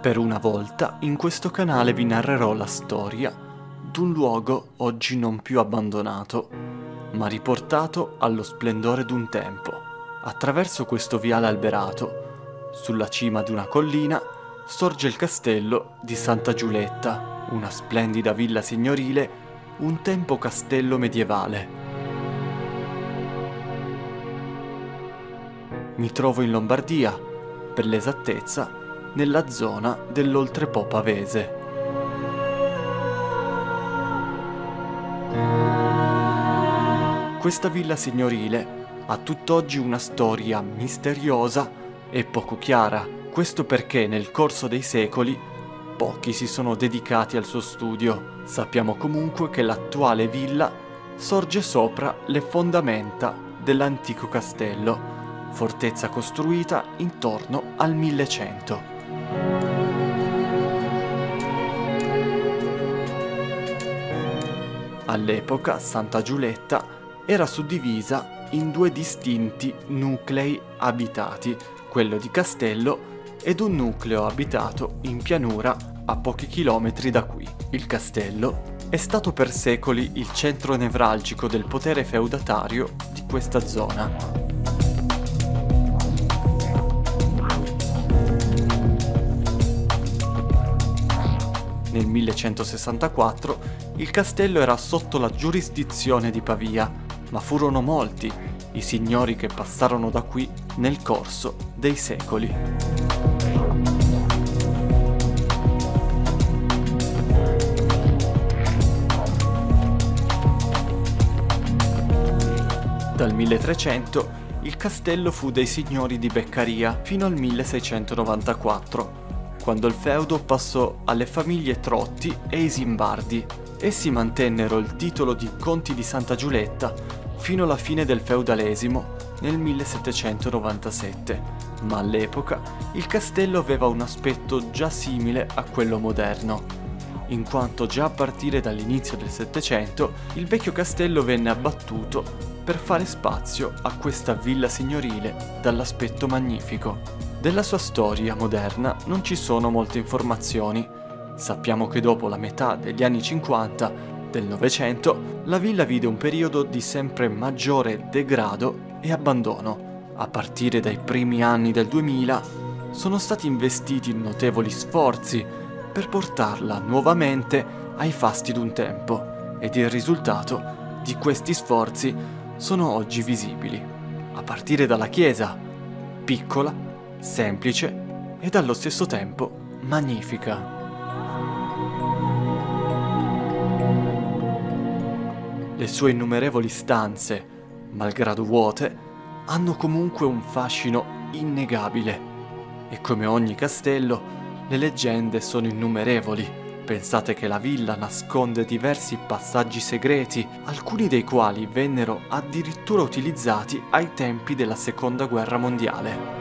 Per una volta in questo canale vi narrerò la storia d'un luogo oggi non più abbandonato, ma riportato allo splendore d'un tempo. Attraverso questo viale alberato, sulla cima di una collina, sorge il castello di Santa Giuletta, una splendida villa signorile, un tempo castello medievale. Mi trovo in Lombardia, per l'esattezza, nella zona dell'Oltrepo pavese. Questa villa signorile ha tutt'oggi una storia misteriosa e poco chiara, questo perché nel corso dei secoli pochi si sono dedicati al suo studio. Sappiamo comunque che l'attuale villa sorge sopra le fondamenta dell'antico castello, fortezza costruita intorno al 1100. All'epoca Santa Giuletta era suddivisa in due distinti nuclei abitati, quello di Castello ed un nucleo abitato in pianura a pochi chilometri da qui. Il castello è stato per secoli il centro nevralgico del potere feudatario di questa zona. Nel 1164 il castello era sotto la giurisdizione di Pavia, ma furono molti i signori che passarono da qui nel corso dei secoli. Dal 1300 il castello fu dei signori di Beccaria fino al 1694. Quando il feudo passò alle famiglie Trotti e Isimbardi. Essi mantennero il titolo di Conti di Santa Giuletta fino alla fine del feudalesimo nel 1797, ma all'epoca il castello aveva un aspetto già simile a quello moderno, in quanto già a partire dall'inizio del Settecento il vecchio castello venne abbattuto per fare spazio a questa villa signorile dall'aspetto magnifico. Della sua storia moderna non ci sono molte informazioni. Sappiamo che dopo la metà degli anni 50 del Novecento la villa vide un periodo di sempre maggiore degrado e abbandono. A partire dai primi anni del 2000 sono stati investiti notevoli sforzi per portarla nuovamente ai fasti d'un tempo ed il risultato di questi sforzi sono oggi visibili. A partire dalla chiesa, piccola, semplice ed allo stesso tempo magnifica. Le sue innumerevoli stanze, malgrado vuote, hanno comunque un fascino innegabile e come ogni castello le leggende sono innumerevoli. Pensate che la villa nasconde diversi passaggi segreti, alcuni dei quali vennero addirittura utilizzati ai tempi della Seconda Guerra Mondiale.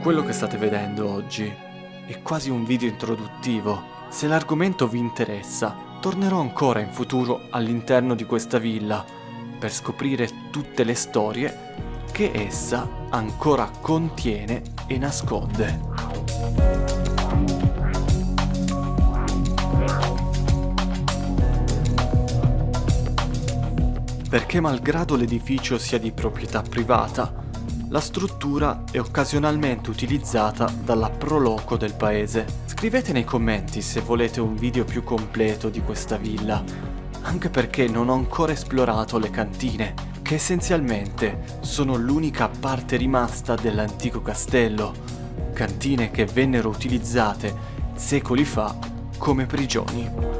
Quello che state vedendo oggi è quasi un video introduttivo. Se l'argomento vi interessa, tornerò ancora in futuro all'interno di questa villa per scoprire tutte le storie che essa ancora contiene e nasconde. Perché malgrado l'edificio sia di proprietà privata, la struttura è occasionalmente utilizzata dalla Pro Loco del paese. Scrivete nei commenti se volete un video più completo di questa villa, anche perché non ho ancora esplorato le cantine, che essenzialmente sono l'unica parte rimasta dell'antico castello, cantine che vennero utilizzate secoli fa come prigioni.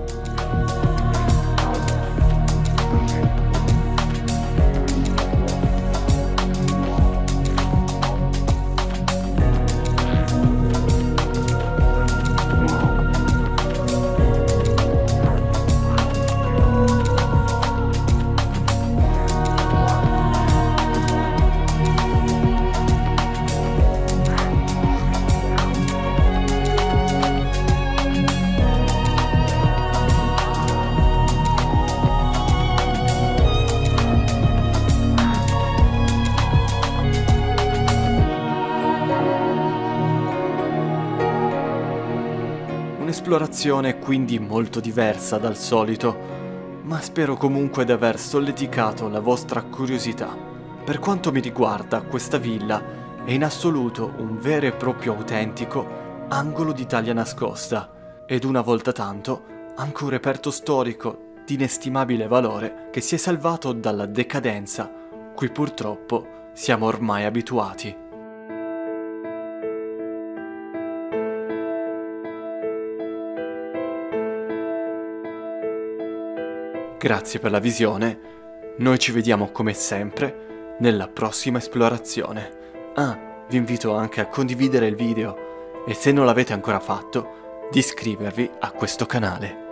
esplorazione è quindi molto diversa dal solito, ma spero comunque di aver solleticato la vostra curiosità. Per quanto mi riguarda, questa villa è in assoluto un vero e proprio autentico angolo d'Italia nascosta, ed una volta tanto anche un reperto storico di inestimabile valore che si è salvato dalla decadenza, cui purtroppo siamo ormai abituati. Grazie per la visione, noi ci vediamo come sempre nella prossima esplorazione. Vi invito anche a condividere il video e se non l'avete ancora fatto, di iscrivervi a questo canale.